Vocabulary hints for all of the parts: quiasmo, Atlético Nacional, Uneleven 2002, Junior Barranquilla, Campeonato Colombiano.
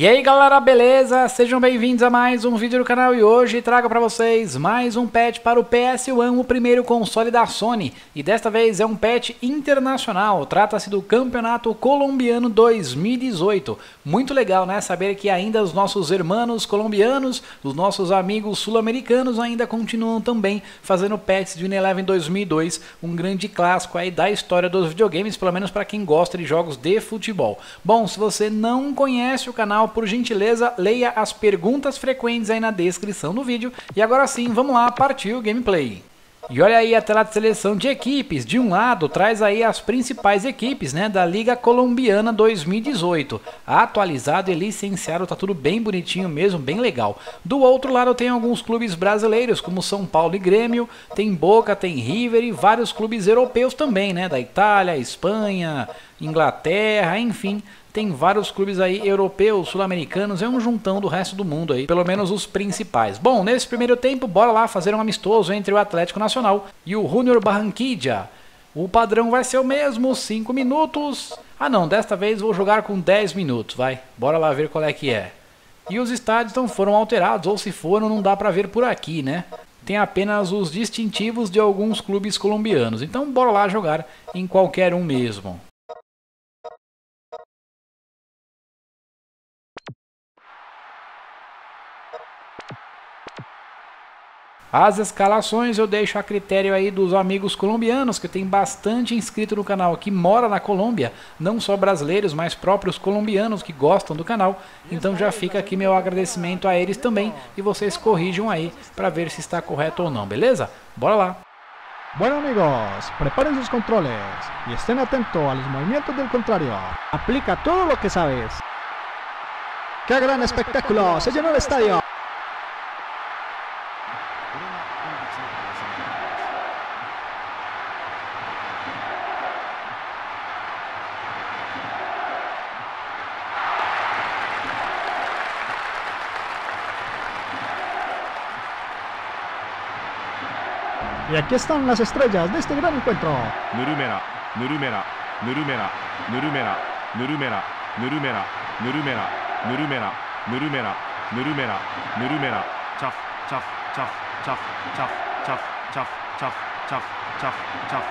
E aí galera, beleza? Sejam bem-vindos a mais um vídeo do canal e hoje trago para vocês mais um patch para o PS1, o primeiro console da Sony. E desta vez é um patch internacional, trata-se do Campeonato Colombiano 2018. Muito legal, né? Saber que ainda os nossos irmãos colombianos, os nossos amigos sul-americanos ainda continuam também fazendo patch de Uneleven 2002, um grande clássico aí da história dos videogames, pelo menos para quem gosta de jogos de futebol. Bom, se você não conhece o canal, por gentileza, leia as perguntas frequentes aí na descrição do vídeo. E agora sim, vamos lá, partiu o gameplay. E olha aí a tela de seleção de equipes. De um lado, traz aí as principais equipes, né, da Liga Colombiana 2018. Atualizado e licenciado, tá tudo bem bonitinho mesmo, bem legal. Do outro lado, tem alguns clubes brasileiros, como São Paulo e Grêmio, tem Boca, tem River e vários clubes europeus também, né, da Itália, Espanha, Inglaterra, enfim. Tem vários clubes aí europeus, sul-americanos, é um juntão do resto do mundo aí, pelo menos os principais. Bom, nesse primeiro tempo, bora lá fazer um amistoso entre o Atlético Nacional e o Junior Barranquilla. O padrão vai ser o mesmo, 5 minutos. Ah não, desta vez vou jogar com 10 minutos, vai. Bora lá ver qual é que é. E os estádios não foram alterados, ou se foram, não dá pra ver por aqui, né? Tem apenas os distintivos de alguns clubes colombianos, então bora lá jogar em qualquer um mesmo. As escalações eu deixo a critério aí dos amigos colombianos, que tem bastante inscrito no canal que mora na Colômbia, não só brasileiros, mas próprios colombianos que gostam do canal. Então já fica aqui meu agradecimento a eles também e vocês corrijam aí para ver se está correto ou não, beleza? Bora lá! Bueno amigos, preparen sus controles y estén atentos a los movimientos del contrario. Aplica todo lo que sabes. ¡Qué gran espectáculo! ¡Se llenó el estadio! Y aquí están las estrellas de este gran encuentro. Nurumera, Nurumera, Nurumera, Nurumera, Nurumera, Nurumera, Nurumera, Nurumera, Nurumera, Nurumera, Nurumera, Chaf, Chaf, Chaf, Chaf, Chaf, Chaf, Chaf, Chaf, Chaf, Chaf, Chaf.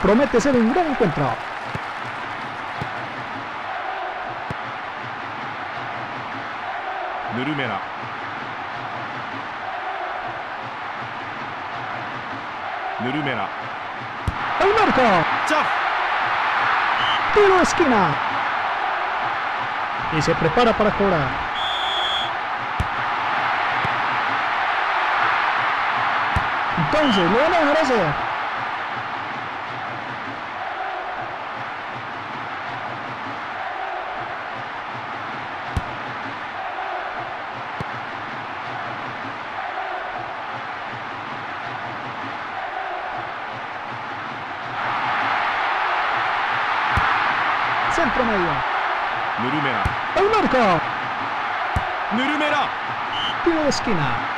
Promete ser un gran encuentro. Nurumera. Nurumera. ¡El marco! ¡Chaf! Tiro a esquina. Y se prepara para cobrar. Entonces, lo van a dejar hacer. Centro medio. Nurumera. ¡El marco! Nurumera. Tiro de esquina.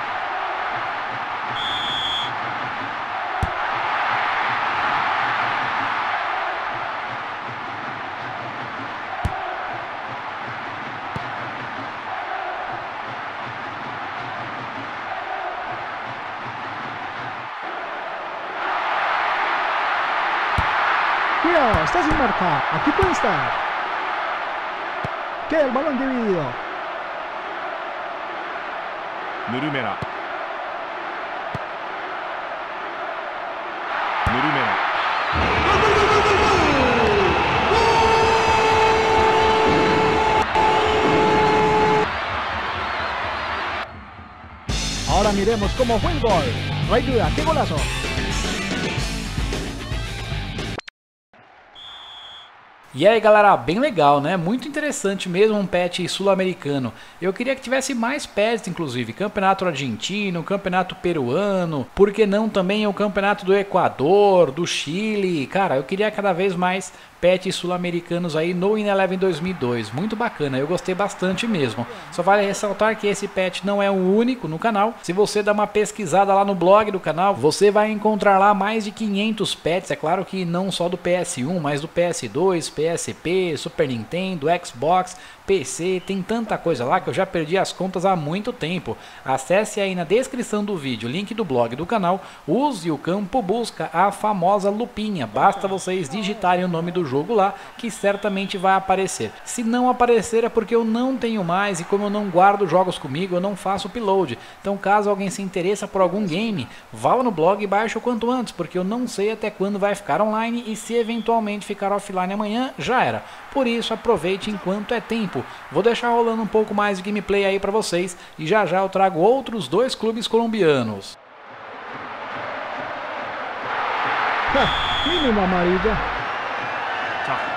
Cuidado, está sin marca. Aquí puede estar. Queda el balón dividido. Nurumera. Nurumera. Ahora miremos cómo fue el gol. No hay duda, qué golazo. E aí galera, bem legal, né? Muito interessante mesmo, um patch sul-americano. Eu queria que tivesse mais patches, inclusive campeonato argentino, campeonato peruano, por que não também o campeonato do Equador, do Chile. Cara, eu queria cada vez mais patches sul-americanos aí no Uneleven 2002, muito bacana, eu gostei bastante mesmo. Só vale ressaltar que esse patch não é o único no canal. Se você dá uma pesquisada lá no blog do canal, você vai encontrar lá mais de 500 patches, é claro que não só do PS1, mas do PS2, PSP, Super Nintendo, Xbox, PC, tem tanta coisa lá que eu já perdi as contas há muito tempo. Acesse aí na descrição do vídeo o link do blog do canal, use o campo busca, a famosa lupinha, basta vocês digitarem o nome do jogo lá, que certamente vai aparecer. Se não aparecer é porque eu não tenho mais, e como eu não guardo jogos comigo, eu não faço upload. Então caso alguém se interessa por algum game, vá no blog e baixe o quanto antes, porque eu não sei até quando vai ficar online, e se eventualmente ficar offline amanhã, já era. Por isso aproveite enquanto é tempo. Vou deixar rolando um pouco mais de gameplay aí pra vocês, e já já eu trago outros dois clubes colombianos. Mínima amarela.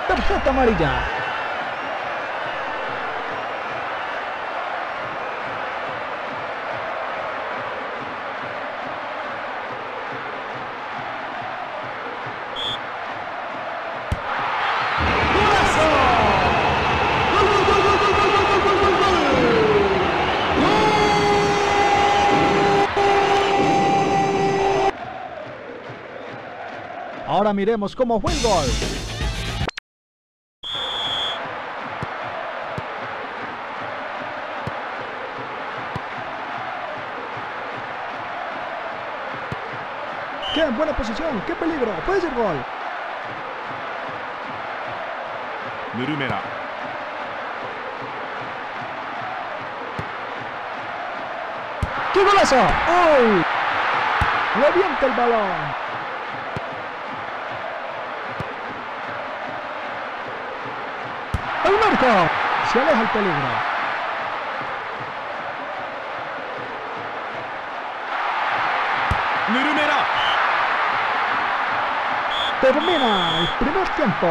Tarjeta amarilla. Ahora miremos cómo fue el gol. ¡Qué buena posición! ¡Qué peligro! ¡Puede ser gol! Murumera. ¡Qué golazo! ¡Oh! ¡Revienta el balón! ¡El marco! Se aleja el peligro. ¡Murumera! Termina o primeiro tempo.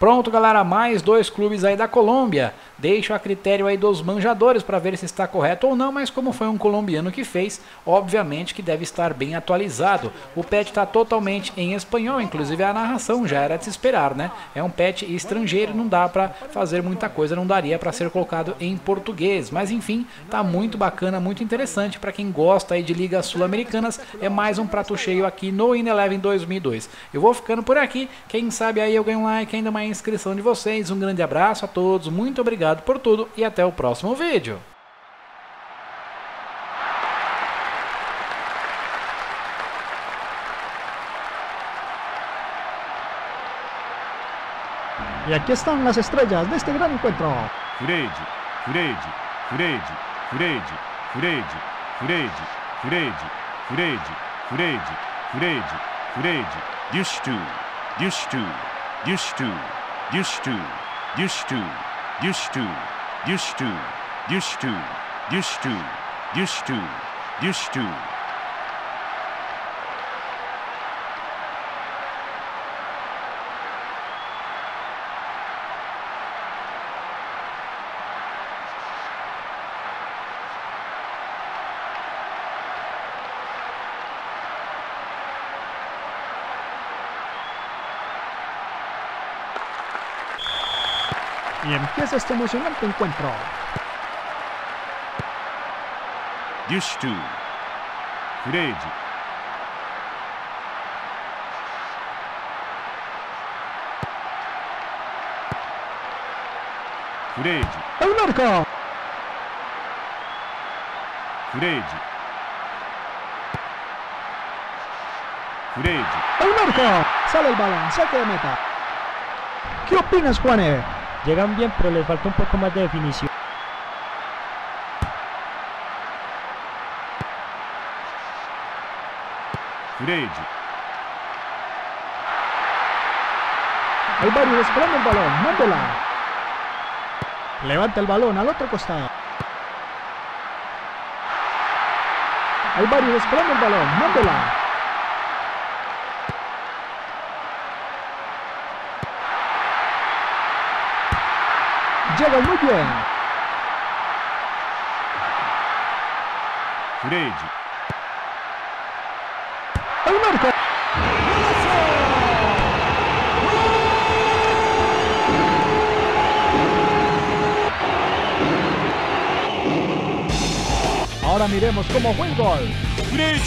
Pronto galera, mais dois clubes aí da Colômbia. Deixo a critério aí dos manjadores para ver se está correto ou não, mas como foi um colombiano que fez, obviamente que deve estar bem atualizado. O patch está totalmente em espanhol, inclusive a narração já era de se esperar, né? É um patch estrangeiro, não dá para fazer muita coisa, não daria para ser colocado em português. Mas enfim, tá muito bacana, muito interessante. Para quem gosta aí de ligas sul-americanas, é mais um prato cheio aqui no Uneleven 2002. Eu vou ficando por aqui, quem sabe aí eu ganho um like, ainda mais inscrição de vocês. Um grande abraço a todos, muito obrigado por tudo e até o próximo vídeo. E aqui estão as estrelas deste grande encontro. Used to. Y empieza este emocionante encuentro. Used to. Fred. Fred. ¡El marco! Fred. Fred. ¡El marco! Sale el balón, saque de meta. ¿Qué opinas, Juané? Llegan bien, pero les falta un poco más de definición. Fred. El barrio esperando el balón, mándela. Levanta el balón al otro costado. El barrio esperando el balón, mándela. llega muy bien. Freddy. El marco. Ahora miremos cómo fue el gol. Freddy.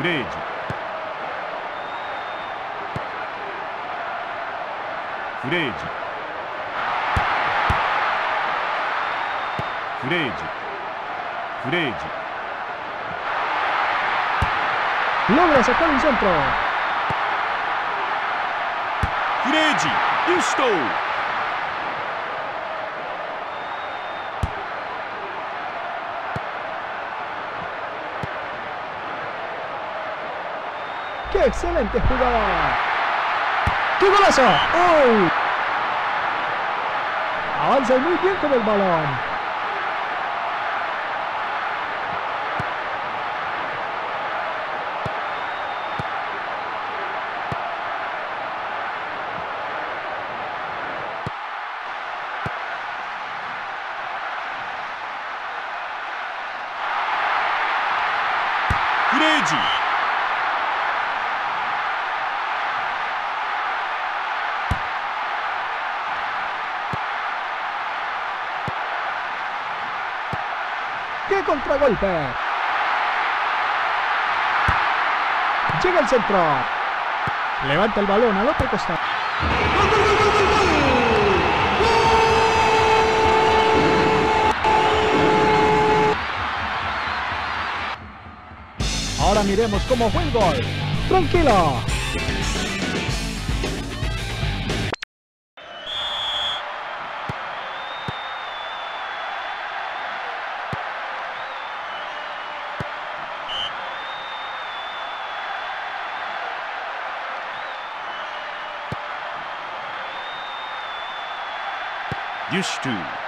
Fred. Fred. Fred. Fred. Logra sacar um centro. Fred. Estou. ¡Qué excelente jugada! ¡Qué golazo! ¡Oh! Avanza muy bien con el balón. ¡Gregi! ¡Qué contragolpe! Llega el centro. Levanta el balón al otro costado. Ahora miremos cómo fue el gol. ¡Tranquilo! Used to.